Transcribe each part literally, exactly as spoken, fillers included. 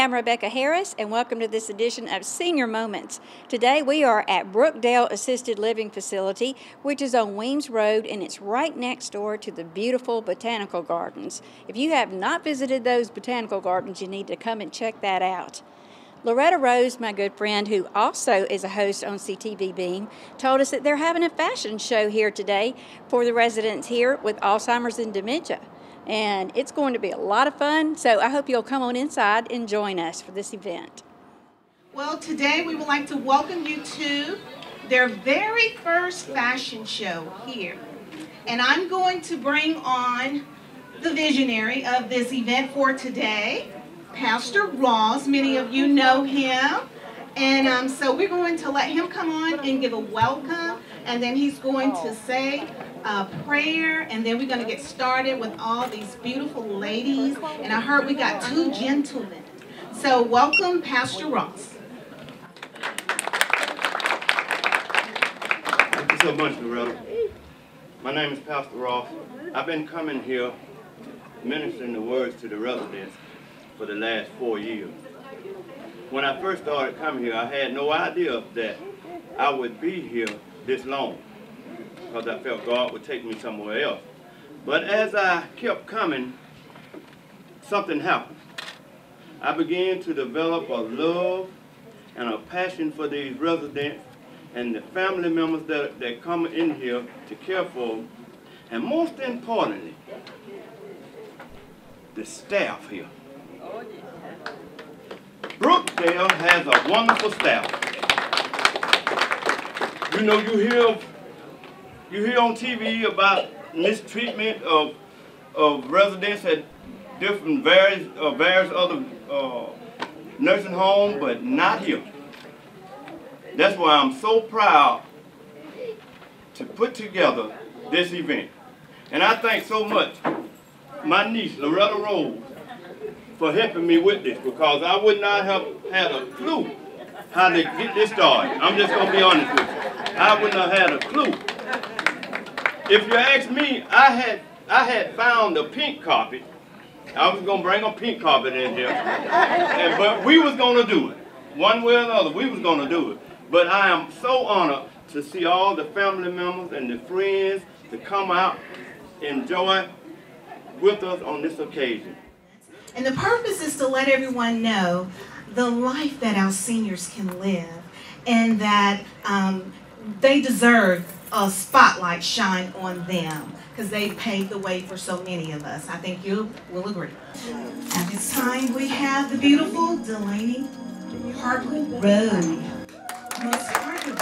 I'm Rebecca Harris, and welcome to this edition of Senior Moments. Today we are at Brookdale Assisted Living Facility, which is on Weems Road, and it's right next door to the beautiful Botanical Gardens. If you have not visited those Botanical Gardens, you need to come and check that out. Loretta Rose, my good friend, who also is a host on C T V Beam, told us that they're having a fashion show here today for the residents here with Alzheimer's and dementia. And it's going to be a lot of fun, so I hope you'll come on inside and join us for this event. Well, today we would like to welcome you to their very first fashion show here. And I'm going to bring on the visionary of this event for today, Pastor Ross. Many of you know him, and um, so we're going to let him come on and give a welcome, and then he's going to say a prayer, and then we're going to get started with all these beautiful ladies. And I heard we got two gentlemen, so welcome, Pastor Ross. Thank you so much, Loretta. My name is Pastor Ross. I've been coming here ministering the words to the residents for the last four years. When I first started coming here, I had no idea that I would be here this long, because I felt God would take me somewhere else. But as I kept coming, something happened. I began to develop a love and a passion for these residents and the family members that, that come in here to care for them, and most importantly, the staff here. Brookdale has a wonderful staff. You know, you hear you hear on T V about mistreatment of of residents at different various uh, various other uh, nursing homes, but not here. That's why I'm so proud to put together this event, and I thank so much my niece Loretta Rose for helping me with this, because I would not have had a clue how to get this started. I'm just gonna be honest with you. I wouldn't have had a clue. If you ask me, I had I had found a pink carpet. I was gonna bring a pink carpet in here, and, but we was gonna do it, one way or another. We was gonna do it. But I am so honored to see all the family members and the friends to come out and enjoy with us on this occasion. And the purpose is to let everyone know the life that our seniors can live, and that um, they deserve a spotlight shine on them, because they paved the way for so many of us. I think you will agree. At this time, we have the beautiful Delaney Hartwood Road. Miss Hartwood,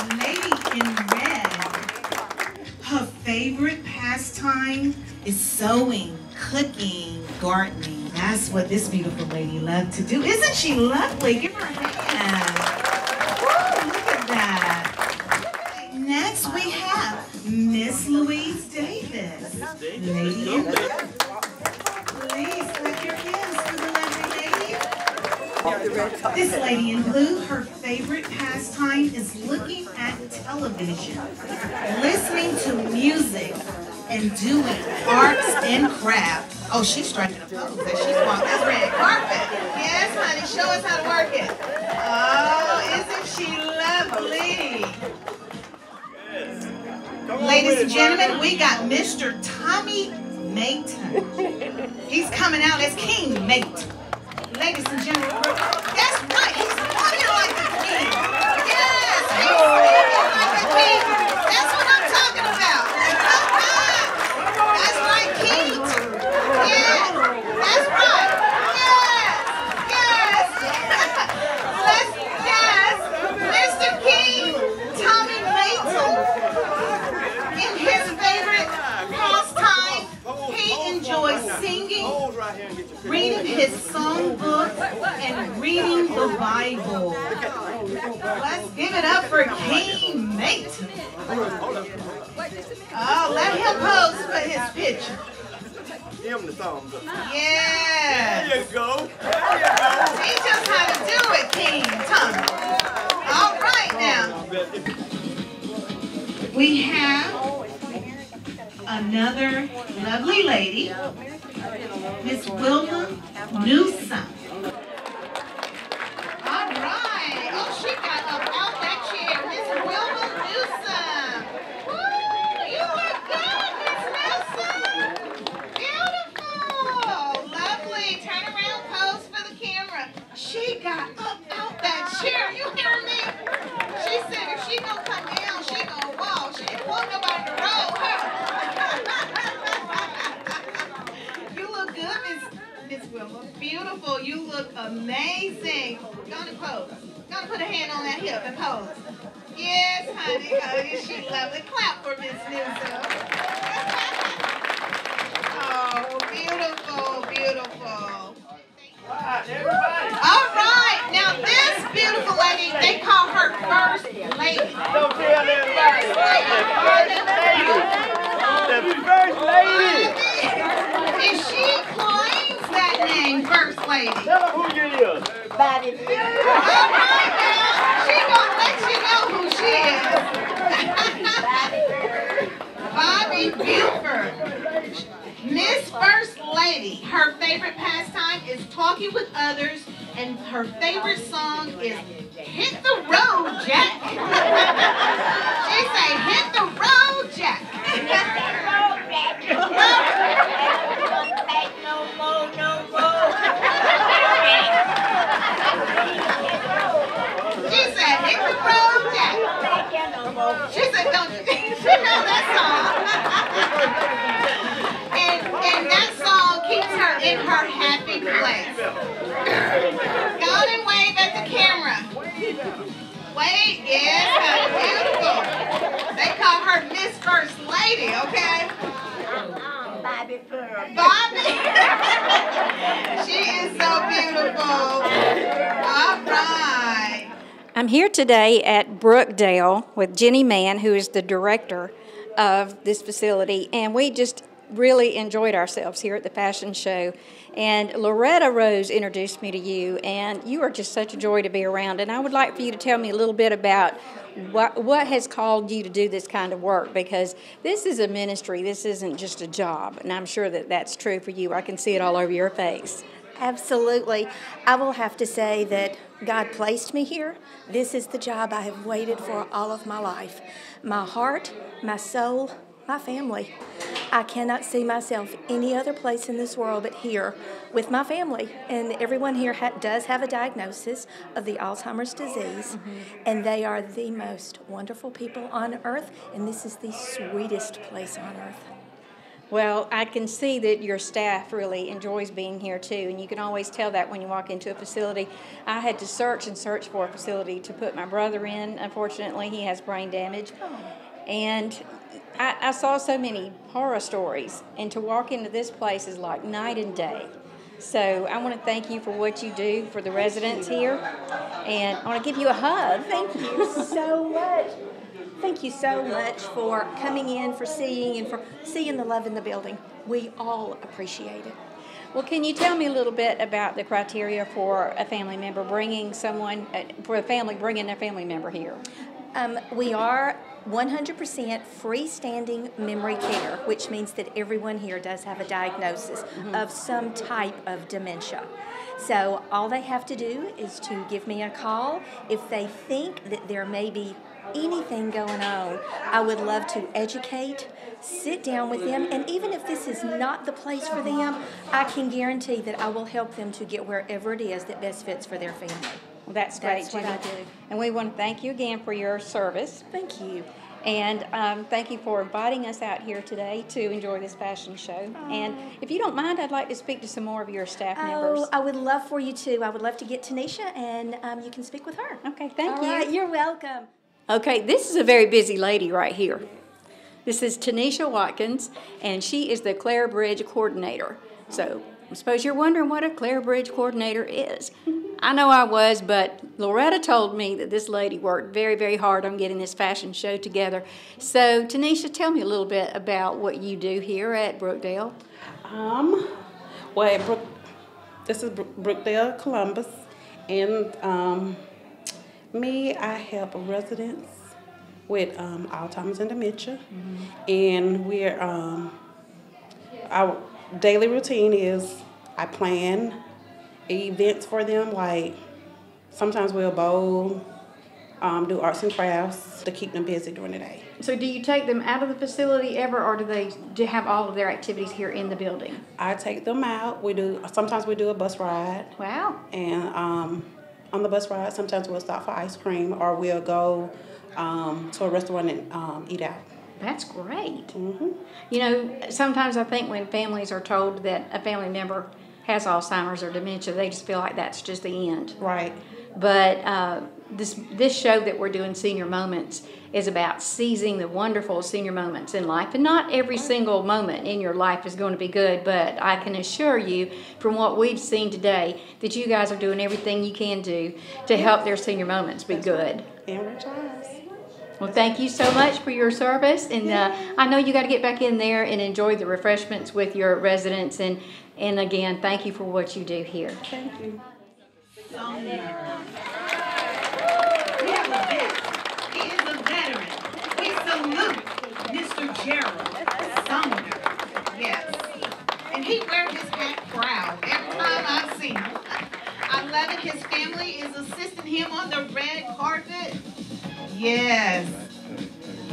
a lady in red. Her favorite pastime is sewing, cooking, gardening. That's what this beautiful lady loved to do. Isn't she lovely? Give her a hand. Woo, look at that. Next we have Miss Louise Davis. Lady, please clap your hands for the lovely lady. This lady in blue, her favorite pastime is looking at television, listening to music, and doing arts and crafts. Oh, she's striking a pose that she's walking. That's red carpet. Yes, honey, show us how to work it. Oh, isn't she lovely? Yes. Ladies and gentlemen, we got Mister Tommy Mayton. He's coming out as King Mayton. Ladies and gentlemen, that's right. He's walking like a king. Yes, he's walking like a king. That's what I'm talking about. That's my king. Yes, that's right. Yes, yes. Let's, yes, Mister King, Tommy Mayton, in his favorite pastime, he enjoys singing, reading his songbook, and reading the Bible. Let's give it up for King Mayton. Oh, let him pose for his picture. Him the thumbs up. Yes. There you go. There you go. He just how to do it, King Tommy. All right now. We have another lovely lady, Miss Wilma Newsom. You look amazing. Gonna pose. Gonna put a hand on that hip and pose. Yes, honey. Oh, she lovely. Clap for Miss Newsom. Oh, beautiful, beautiful. All right, now this beautiful lady, they call her First Lady. Don't tell everybody. The First Lady. And she claims that name, First Lady. Tell her who you is. Bobby. All right, now she gonna let you know who she is. Bobby Buford. Miss First Lady, her favorite pastime is talking with others, and her favorite song is Hit the Road, Jack. She say, hit the road, Jack. Hit the road, Jack. Don't take no more, no more. She said, hit the road, Jack. She said, don't you think she know that song? And that song keeps her in her happy place. Go ahead and wave at the camera. Wave, yes, that's beautiful. They call her Miss First Lady, okay? Bobby Pearl. Bobby? She is so beautiful. All right. I'm here today at Brookdale with Jenny Mann, who is the director of this facility, and we just really enjoyed ourselves here at the fashion show. And Loretta Rose introduced me to you, and you are just such a joy to be around. And I would like for you to tell me a little bit about what, what has called you to do this kind of work, because this is a ministry, this isn't just a job, and I'm sure that that's true for you. I can see it all over your face. Absolutely. I will have to say that God placed me here. This is the job I have waited for all of my life. My heart, my soul, my family. I cannot see myself any other place in this world but here with my family. And everyone here ha does have a diagnosis of the Alzheimer's disease, mm-hmm. and they are the most wonderful people on earth, and this is the sweetest place on earth. Well, I can see that your staff really enjoys being here too, and you can always tell that when you walk into a facility. I had to search and search for a facility to put my brother in. Unfortunately, he has brain damage. Oh. And I, I saw so many horror stories, and to walk into this place is like night and day. So I want to thank you for what you do for the residents here, and I want to give you a hug. Thank you so much. Thank you so much for coming in, for seeing, and for seeing the love in the building. We all appreciate it. Well, can you tell me a little bit about the criteria for a family member bringing someone, for a family bringing a family member here? Um, we are one hundred percent freestanding memory care, which means that everyone here does have a diagnosis mm-hmm. of some type of dementia. So all they have to do is to give me a call. If they think that there may be anything going on, I would love to educate, sit down with them, and even if this is not the place for them, I can guarantee that I will help them to get wherever it is that best fits for their family. Well, that's great, Jenny. That's what I do. And we want to thank you again for your service. Thank you. And um, thank you for inviting us out here today to enjoy this fashion show. Aww. And if you don't mind, I'd like to speak to some more of your staff members. Oh, I would love for you to. I would love to get Tanisha, and um, you can speak with her. Okay, thank you. All right, you're welcome. Okay, this is a very busy lady right here. This is Tanisha Watkins, and she is the Clare Bridge coordinator. So I suppose you're wondering what a Clare Bridge coordinator is. I know I was, but Loretta told me that this lady worked very, very hard on getting this fashion show together. So, Tanisha, tell me a little bit about what you do here at Brookdale. Um, well, at Brook, this is Brookdale, Columbus, and um, me, I help residents with um, Alzheimer's and dementia, mm-hmm. and we're um, our daily routine is I plan events for them, like sometimes we'll bowl, um, do arts and crafts to keep them busy during the day. So do you take them out of the facility ever, or do they do have all of their activities here in the building? I take them out. We do sometimes we do a bus ride. Wow. And um, on the bus ride, sometimes we'll stop for ice cream, or we'll go um, to a restaurant and um, eat out. That's great. Mm-hmm. You know, sometimes I think when families are told that a family member has Alzheimer's or dementia, they just feel like that's just the end. Right. But uh, this this show that we're doing, Senior Moments, is about seizing the wonderful senior moments in life. And not every single moment in your life is going to be good, but I can assure you from what we've seen today that you guys are doing everything you can do to help their senior moments be good. Well, thank you so much for your service. And uh, I know you got to get back in there and enjoy the refreshments with your residents. And, and again, thank you for what you do here. Thank you. Yeah. He is a veteran. We salute Mister Gerald Sumner. Yes. And he wears his hat proud every time I've seen him. I love it. His family is assisting him on the red carpet. Yes.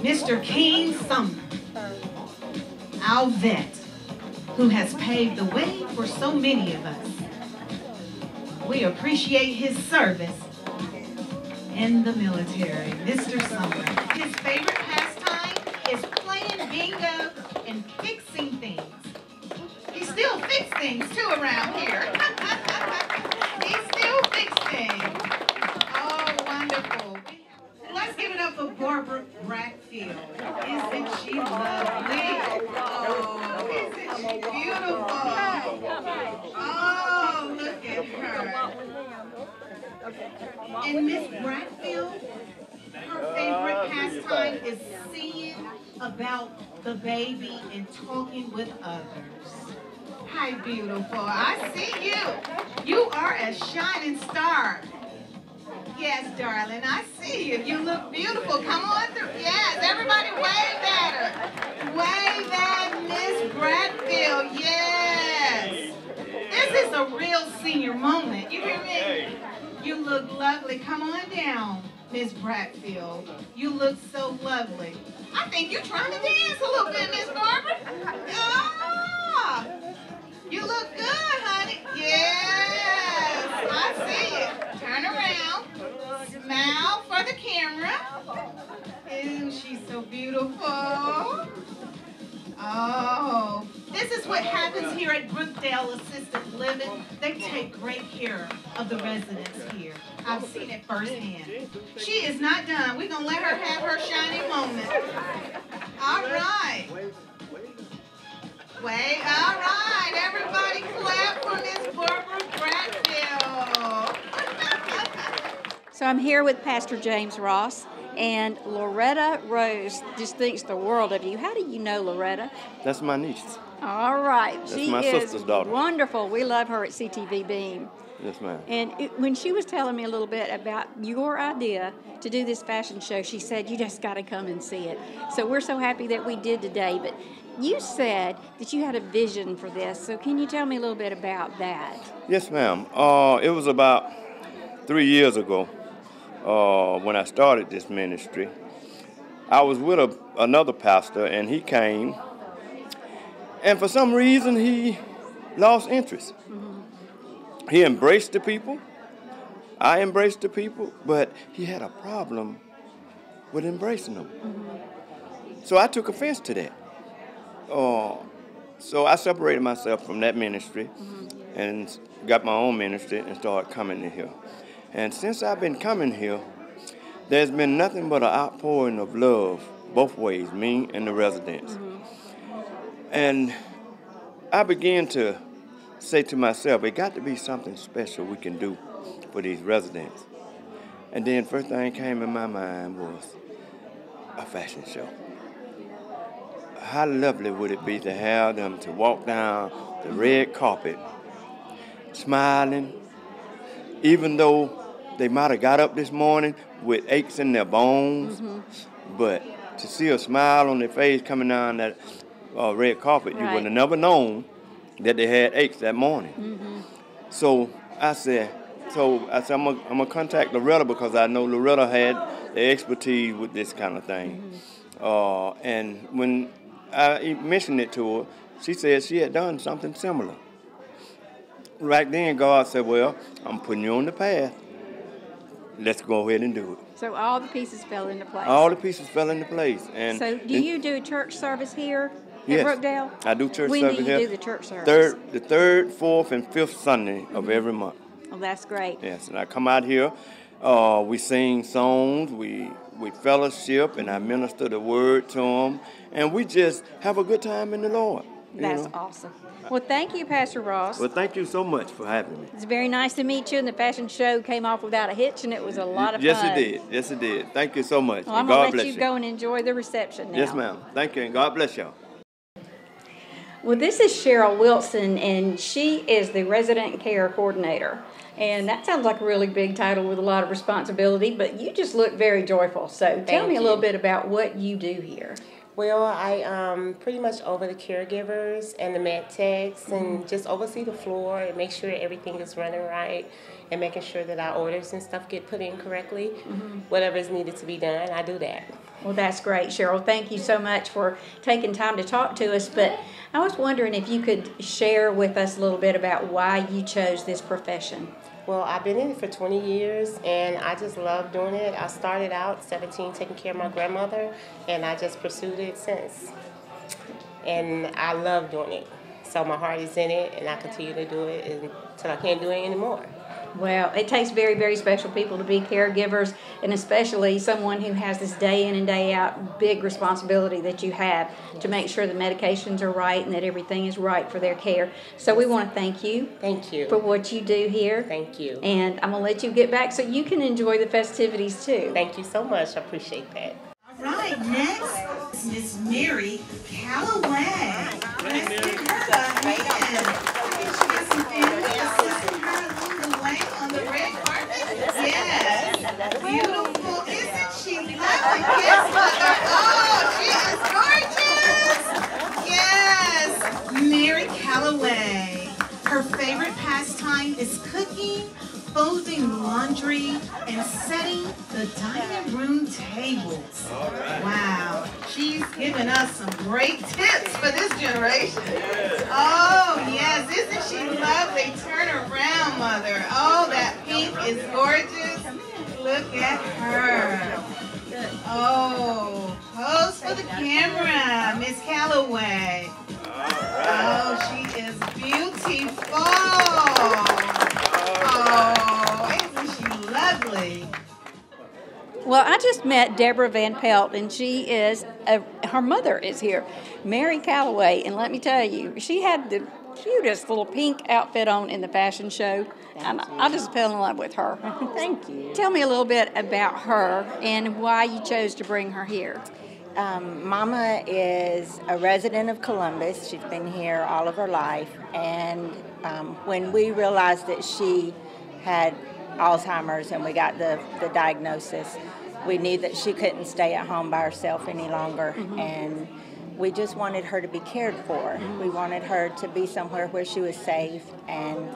Mister King Sumner, our vet, who has paved the way for so many of us. We appreciate his service in the military. Mister Sumner, his favorite pastime is playing bingo and fixing things. He still fixes things, too, around here. He still fixes things. Oh, wonderful. Let's give it up for Barbara Bradfield. Isn't she lovely? Oh, isn't she beautiful? Oh, look at her. And Miss Bradfield, her favorite pastime is seeing about the baby and talking with others. Hi, beautiful. I see you. You are a shining star. Yes, darling, I see you. You look beautiful. Come on through. Yes, everybody wave at her. Wave at Miss Bradfield. Yes. This is a real senior moment. You hear me? You look lovely. Come on down, Miss Bradfield. You look so lovely. I think you're trying to dance a little bit, Miss Barbara. Oh, you look good, honey. Yes, I see it. Turn around. Smile for the camera. Isn't she so beautiful? Oh, this is what happens here at Brookdale Assisted Living. They take great care of the residents here. I've seen it firsthand. She is not done. We're going to let her have her shining moment. All right. Way. All right, everybody clap for Miss Barbara Bradfield. So I'm here with Pastor James Ross, and Loretta Rose just thinks the world of you. How do you know Loretta? That's my niece. All right. That's she my is sister's daughter. Wonderful. We love her at C T V Beam. Yes, ma'am. And it, when she was telling me a little bit about your idea to do this fashion show, she said, you just got to come and see it. So we're so happy that we did today, but you said that you had a vision for this, so can you tell me a little bit about that? Yes, ma'am. Uh, it was about three years ago uh, when I started this ministry. I was with a, another pastor, and he came, and for some reason he lost interest. Mm-hmm. He embraced the people. I embraced the people, but he had a problem with embracing them. Mm-hmm. So I took offense to that. Uh, so I separated myself from that ministry mm-hmm. and got my own ministry and started coming in here. And since I've been coming here, there's been nothing but an outpouring of love both ways, me and the residents. Mm-hmm. And I began to say to myself, it got to be something special we can do for these residents. And then first thing came in my mind was a fashion show. How lovely would it be to have them to walk down the red carpet, smiling, even though they might have got up this morning with aches in their bones, mm-hmm. but to see a smile on their face coming down that uh, red carpet, right. You would have never known that they had aches that morning. Mm-hmm. So I said, so I said, I'm gonna, I'm gonna contact Loretta because I know Loretta had the expertise with this kind of thing. Mm-hmm. uh, and when I mentioned it to her, she said she had done something similar. Right then, God said, well, I'm putting you on the path. Let's go ahead and do it. So all the pieces fell into place. All the pieces fell into place. And so do you do church service here? yes. at Brookdale? I do church service. When do you here. do the church service? Third, the third, fourth, and fifth Sunday mm-hmm. of every month. Oh, that's great. Yes, and I come out here. Uh, we sing songs. We we fellowship, and I minister the word to them, and we just have a good time in the Lord. That's you know? awesome. Well, thank you, Pastor Ross. Well, thank you so much for having me. It's very nice to meet you, and the Passion Show came off without a hitch, and it was a lot of yes, fun. Yes, it did. Yes, it did. Thank you so much. Well, I'm going to let you, you go and enjoy the reception now. Yes, ma'am. Thank you, and God bless y'all. Well, this is Cheryl Wilson, and she is the Resident Care Coordinator. And that sounds like a really big title with a lot of responsibility, but you just look very joyful. So thank tell me you. a little bit about what you do here. Well, I um, pretty much over the caregivers and the med techs and just oversee the floor and make sure everything is running right and making sure that our orders and stuff get put in correctly. Mm-hmm. Whatever is needed to be done, I do that. Well, that's great, Cheryl. Thank you so much for taking time to talk to us. But I was wondering if you could share with us a little bit about why you chose this profession. Well, I've been in it for twenty years, and I just love doing it. I started out seventeen, taking care of my grandmother, and I just pursued it since. And I love doing it. So my heart is in it, and I continue to do it until I can't do it anymore. Well, it takes very, very special people to be caregivers, and especially someone who has this day in and day out big responsibility that you have to make sure the medications are right and that everything is right for their care. So we want to thank you. Thank you. For what you do here. Thank you. And I'm going to let you get back so you can enjoy the festivities too. Thank you so much. I appreciate that. All right, next is Miss Mary Calloway. Let's give her a hand. On the red carpet? Yes. Beautiful, isn't she lovely? Yes, mother. Oh, she is gorgeous. Yes. Mary Calloway. Her favorite pastime is cooking, folding laundry, and setting the dining room tables. Wow. She's giving us some great tips for this generation. Oh, yes. Isn't she lovely? Turn around, Mother. Oh, that pink is gorgeous. Look at her. Oh, pose for the camera, Miss Calloway. Oh, she is beautiful. Oh, isn't she lovely? Well, I just met Deborah Van Pelt, and she is, a, her mother is here, Mary Calloway, and let me tell you, she had the cutest little pink outfit on in the fashion show. And I just fell in love with her. Thank you. Tell me a little bit about her and why you chose to bring her here. Um, Mama is a resident of Columbus. She's been here all of her life, and um, when we realized that she had Alzheimer's and we got the, the diagnosis, we knew that she couldn't stay at home by herself any longer, mm-hmm. and we just wanted her to be cared for. Mm-hmm. We wanted her to be somewhere where she was safe, and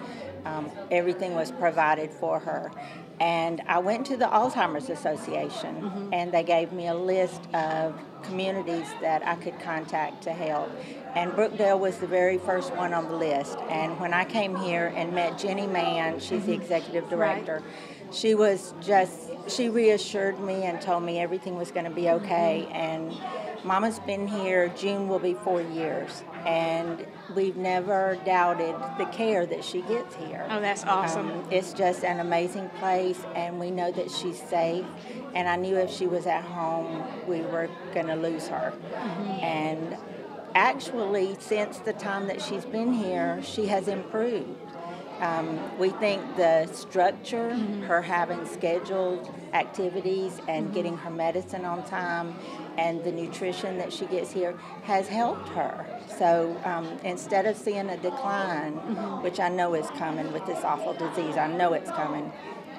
um, everything was provided for her. And I went to the Alzheimer's Association, mm-hmm. and they gave me a list of communities that I could contact to help. And Brookdale was the very first one on the list. And when I came here and met Jenny Mann, she's mm-hmm. the executive director, right. she was just, she reassured me and told me everything was going to be okay. Mm-hmm. And Mama's been here, June will be four years. And we've never doubted the care that she gets here. Oh, that's awesome. Um, it's just an amazing place, and we know that she's safe. And I knew if she was at home, we were going to lose her. Mm-hmm. And actually, since the time that she's been here, she has improved. Um, we think the structure, mm-hmm. her having scheduled activities and mm-hmm. getting her medicine on time, and the nutrition that she gets here has helped her. So um, instead of seeing a decline, mm-hmm. which I know is coming with this awful disease, I know it's coming,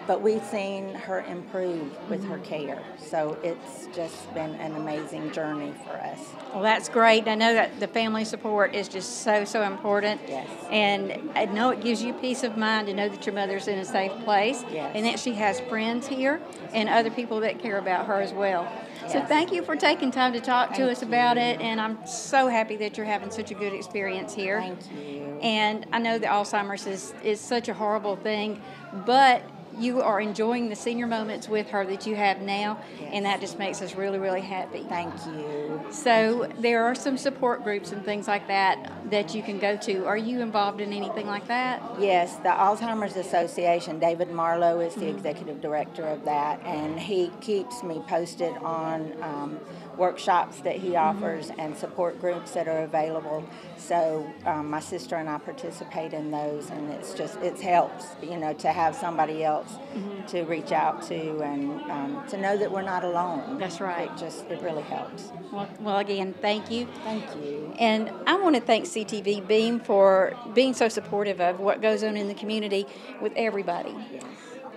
but we've seen her improve with mm-hmm. her care. So it's just been an amazing journey for us. Well, that's great. I know that the family support is just so, so important. Yes. And I know it gives you peace of mind to know that your mother's in a safe place, yes. and that she has friends here and other people that care about her as well. Yes. So thank you for taking time to talk thank to us about you. it, and I'm so happy that you're having such a good experience here. Thank you. And I know that Alzheimer's is, is such a horrible thing, but you are enjoying the senior moments with her that you have now, yes. and that just makes us really, really happy. Thank you. So Thank you. There are some support groups and things like that that you can go to. Are you involved in anything like that? Yes, the Alzheimer's Association, David Marlowe is the mm-hmm. executive director of that, and he keeps me posted on um, workshops that he offers mm-hmm. and support groups that are available. So um, my sister and I participate in those, and it's just, it helps, you know, to have somebody else Mm-hmm. to reach out to, and um, to know that we're not alone. That's right. It just, it really helps. Well, well, again, thank you. Thank you. And I want to thank C T V Beam for being so supportive of what goes on in the community with everybody. Yes.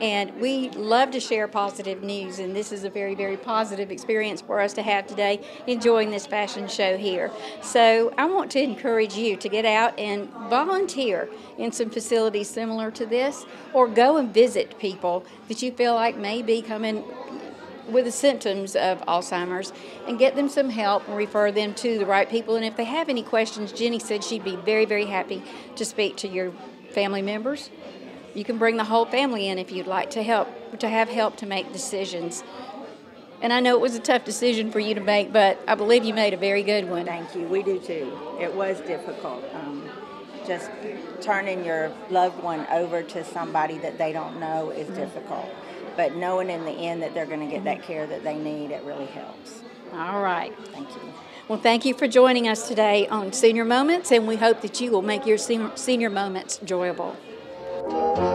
And we love to share positive news, and this is a very, very positive experience for us to have today, enjoying this fashion show here. So I want to encourage you to get out and volunteer in some facilities similar to this, or go and visit people that you feel like may be coming with the symptoms of Alzheimer's, and get them some help and refer them to the right people. And if they have any questions, Jenny said she'd be very, very happy to speak to your family members. You can bring the whole family in if you'd like to help, to have help to make decisions. And I know it was a tough decision for you to make, but I believe you made a very good one. Thank you. We do too. It was difficult. Um, just turning your loved one over to somebody that they don't know is mm-hmm. difficult. But knowing in the end that they're going to get mm-hmm. that care that they need, it really helps. All right. Thank you. Well, thank you for joining us today on Senior Moments, and we hope that you will make your senior moments enjoyable. Thank you.